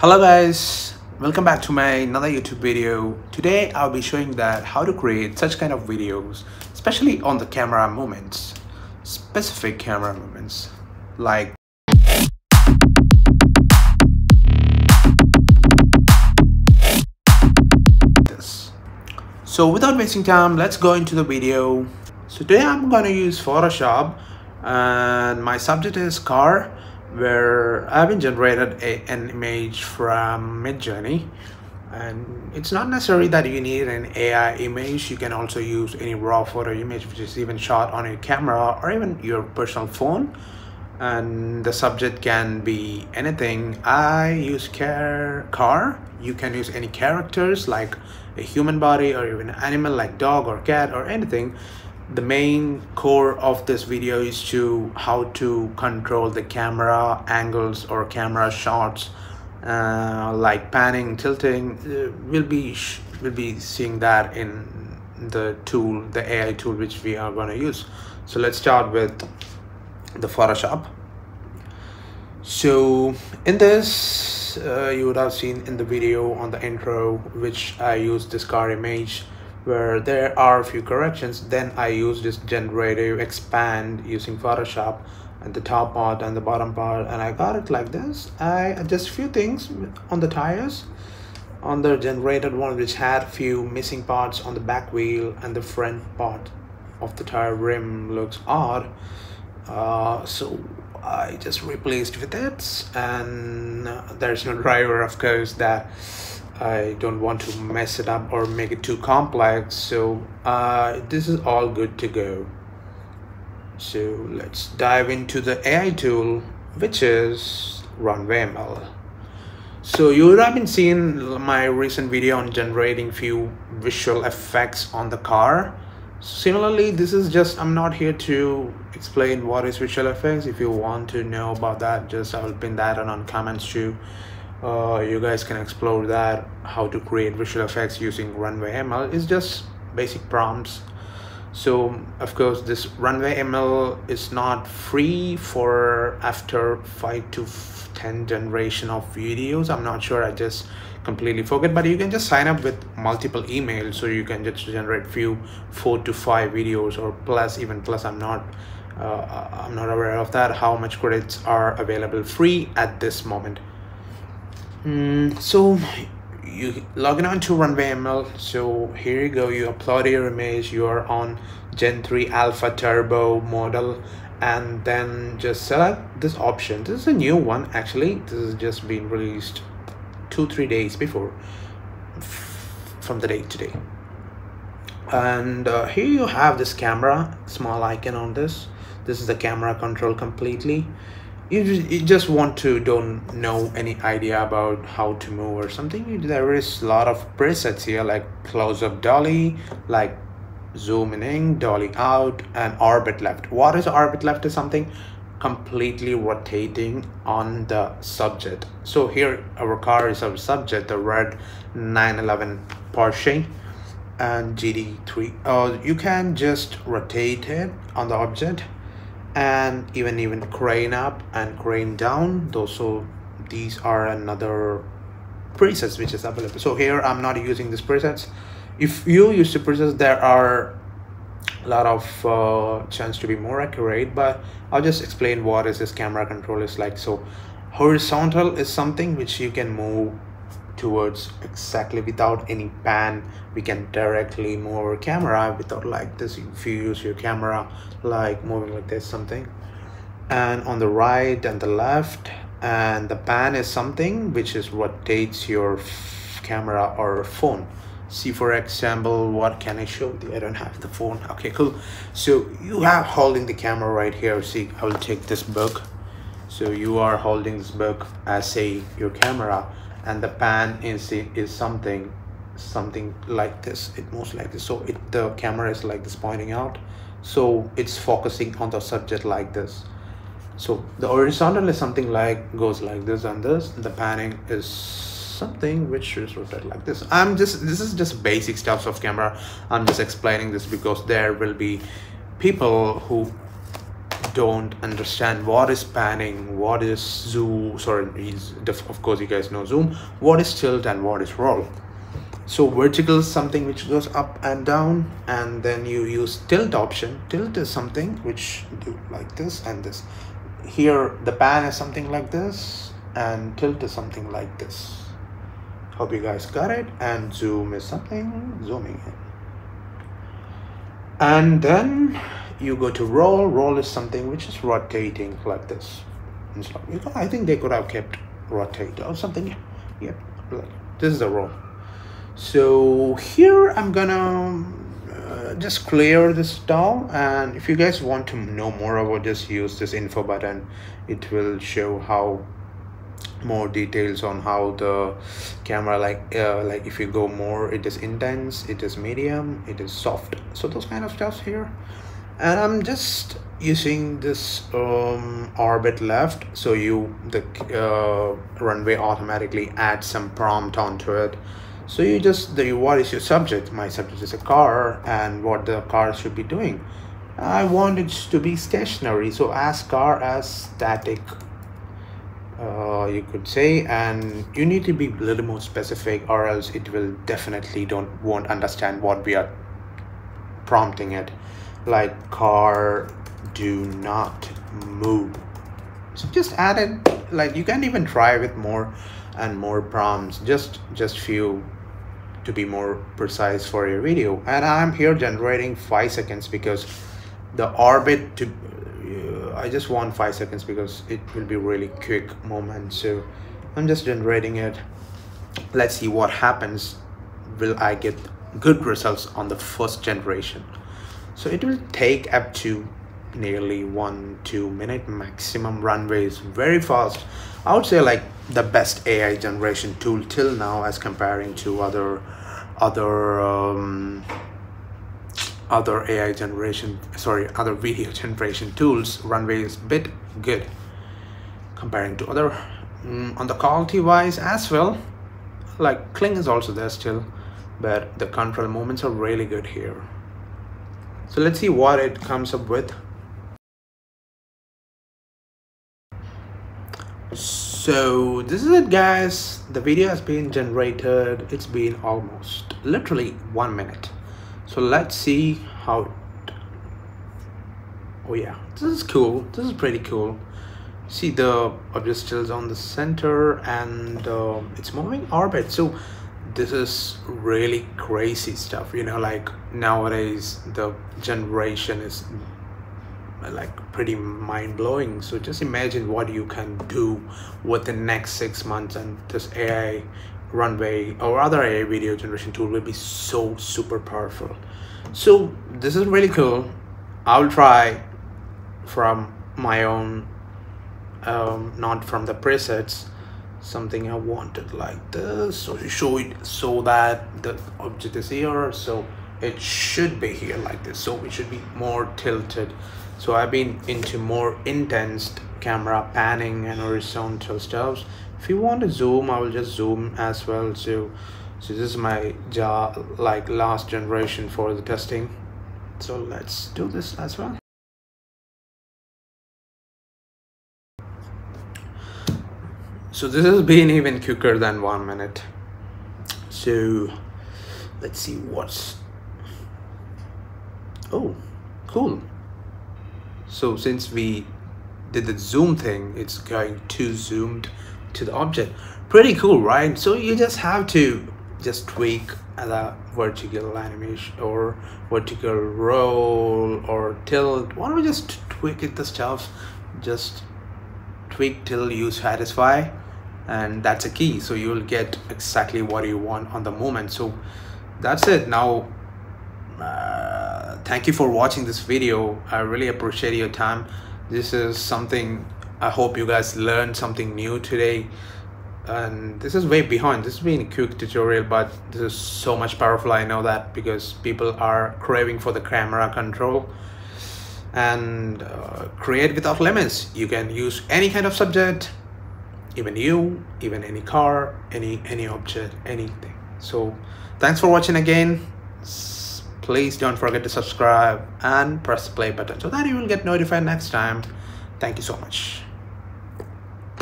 Hello guys, welcome back to my another YouTube video. Today I'll be showing that how to create such kind of videos, especially on the camera movements, specific camera movements like this. So without wasting time, let's go into the video. So today I'm gonna use Photoshop and my subject is car, where I've been generated an image from Midjourney, and it's not necessary that you need an AI image. You can also use any raw photo image which is even shot on your camera or even your personal phone, and the subject can be anything. I use car. You can use any characters like a human body or even animal like dog or cat or anything. The main core of this video is to how to control the camera angles or camera shots, like panning, tilting. We'll be seeing that in the tool, the AI tool which we are going to use. So let's start with the Photoshop. So in this, you would have seen in the video on the intro which I used this car image, where there are a few corrections. Then I use this generative expand using Photoshop and the top part and the bottom part, and I got it like this. I adjust few things on the tires on the generated one, which had few missing parts on the back wheel, and the front part of the tire rim looks odd, so I just replaced with it. And there's no driver, of course, that I don't want to mess it up or make it too complex. So this is all good to go. So let's dive into the AI tool, which is RunwayML. So you would have been seeing my recent video on generating few visual effects on the car. Similarly, this is just, I'm not here to explain what is visual effects. If you want to know about that, just I will pin that on comments too. You guys can explore that, how to create visual effects using RunwayML. It's just basic prompts. So of course this RunwayML is not free for after 5 to 10 generation of videos. I'm not sure, I just completely forget, but you can just sign up with multiple emails, so you can just generate few 4 to 5 videos or plus, even plus. I'm not aware of that, how much credits are available free at this moment. So you log in on to RunwayML. So here you go, you upload your image, you are on Gen 3 Alpha Turbo model, and then just select this option. This is a new one, actually. This is just been released 2-3 days before from the date today. And here you have this camera small icon on this. This is the camera control completely. You just want to don't know any idea about how to move or something. There is a lot of presets here, like close-up dolly, like zooming in, dolly out, and orbit left. What is orbit left is something completely rotating on the subject. So here our car is our subject, the red 911 Porsche and GD3. You can just rotate it on the object, and even crane up and crane down. So these are another presets which is available. So here I'm not using these presets. If you use the presets, there are a lot of chance to be more accurate, but I'll just explain what is this camera control is like. So horizontal is something which you can move towards exactly without any pan. We can directly move our camera without like this. If you use your camera like moving like this something, and on the right and the left, and the pan is something which is rotates your camera or phone. See, for example, what can I show you? I don't have the phone. Okay, cool. So you have holding the camera right here. See, I will take this book. So you are holding this book as say your camera, and the pan is something like this. It moves like this. So the camera is like this pointing out, so it's focusing on the subject like this. So the horizontal is something like goes like this and this, and the panning is something which is rotated like this. This is just basic stuff of camera. I'm just explaining this because there will be people who don't understand what is panning, what is zoom, sorry, of course you guys know zoom, what is tilt and what is roll. So vertical is something which goes up and down, and then you use tilt option. Tilt is something which do like this and this. Here the pan is something like this and tilt is something like this. Hope you guys got it. And zoom is something zooming in. And then you go to roll. Roll is something which is rotating like this. I think they could have kept rotate or something. Yep, this is the roll. So here I'm gonna just clear this down, and if you guys want to know more about, just use this info button. It will show how more details on how the camera, like if you go more, it is intense, it is medium, it is soft, so those kind of stuff here. And I'm just using this orbit left, so the runway automatically adds some prompt onto it. So you just what is your subject? My subject is a car, and what the car should be doing. I want it to be stationary, so as car as static, you could say. And you need to be a little more specific, or else it will definitely won't understand what we are prompting it. Like car, do not move. So just add it. Like you can even try with more and more prompts. Just few, to be more precise for your video. And I'm here generating 5 seconds because the orbit I just want 5 seconds because it will be really quick moment. So I'm just generating it. Let's see what happens. Will I get good results on the first generation? So it will take up to nearly 1-2 minute maximum. Runway is very fast. I would say like the best AI generation tool till now as comparing to other AI generation, sorry, other video generation tools. Runway is a bit good comparing to other. On the quality wise as well, like Kling is also there still, but the control moments are really good here. So let's see what it comes up with. So this is it guys, the video has been generated. It's been almost literally 1 minute. So let's see how, oh yeah, this is cool. This is pretty cool. See the object stills on the center, and it's moving orbit. So this is really crazy stuff, you know, like nowadays the generation is like pretty mind-blowing. So just imagine what you can do with the next 6 months, and this AI runway or other AI video generation tool will be so super powerful. So this is really cool. I'll try from my own, not from the presets, something I wanted like this. So you show it so that the object is here, so it should be here like this, so it should be more tilted. So I've been into more intense camera panning and horizontal stuff. If you want to zoom, I will just zoom as well. So this is my like last generation for the testing. So let's do this as well. So this has been even quicker than 1 minute. So let's see what's, oh cool. So since we did the zoom thing, it's going to zoomed to the object. Pretty cool, right? So you just have to just tweak the vertical animation or vertical roll or tilt. Why don't we just tweak it, the stuff, just tweak till you satisfy, and that's a key. So you'll get exactly what you want on the moment. So that's it now. Thank you for watching this video. I really appreciate your time. This is something, I hope you guys learned something new today. And this is way behind. This has been a quick tutorial, but this is so much powerful. I know that because people are craving for the camera control. And create without limits. You can use any kind of subject, even you, even any car, any object, anything. So thanks for watching again. please don't forget to subscribe and press the play button so that you will get notified next time. Thank you so much.